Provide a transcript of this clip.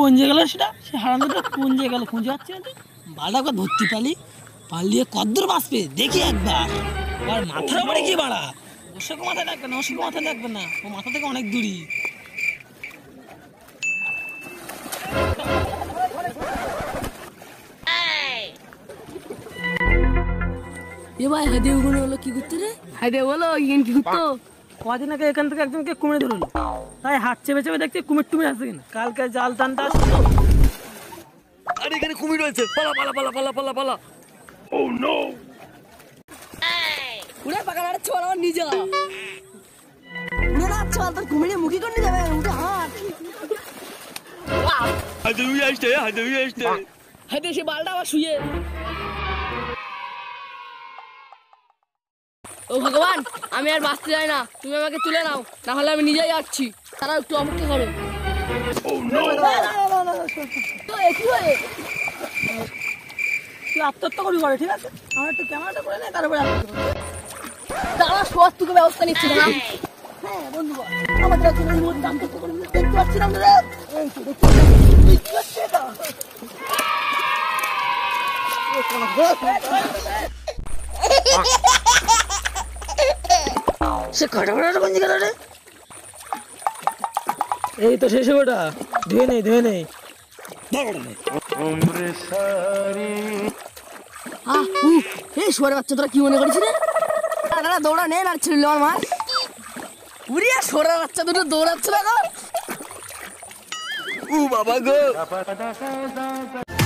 कौन जगह से हाराना कौन जगह खुजे बाड़ा को धरती पाली पालिए कद्दूर बासपे देखी एक बार माथार ऊपर कि बाड़ा ओशो को माथा लागबे ना ओशो को माथा लागबे ना वो माथा थेके अनेक दूरी ये भाई हदे गुण वाला की गुत्ते रे हदे वाला इन की गुत्तो কদিন আগে এখান থেকে একজনকে কুমির ধরলো তাই হাত চেপে চেপে দেখছি কুমির টুমির আছে কিনা কালকে জাল টানতে আসলো আরে এখানে কুমির রয়েছে পালা পালা পালা পালা পালা পালা ও নো পুরো পাগলার ছোড়া নিজা পুরো ছোড়া তো কুমিরে মুখি করে নিয়ে যাবে উঠে হাত ওয়াও হাদে উই আসছে হাদে সে বালটা আবার শুয়ে ओ भगवान आमी यार बास्ते जाए ना तुम्हें আমাকে তুলে নাও না হলে আমি নিজেই যাচ্ছি তারা একটু অমুকে করো ও নো তো একটু এ তুই আত্মহত্যা করবি করে ঠিক আছে আমার একটু ক্যামেরাটা করে নে তারপরে তারা সব তোকে ব্যবস্থা নিচ্ছে না হ্যাঁ বন্ধু আমাদের তোর মত দাম তো করে দেখতে পাচ্ছি না রে এই তো দেখতে পাচ্ছি না ও কোন গো से खड़ाड़ा बन गया रे ए तो शेष बेटा धुए नहीं उम्र सारी आ उ ए शोर बच्चा तोरा की मने करिस रे ना दौड़ा ने ना छिल लर मार उरिया शोर बच्चा दुनो दौड़ाछ ना ओ बाबा गो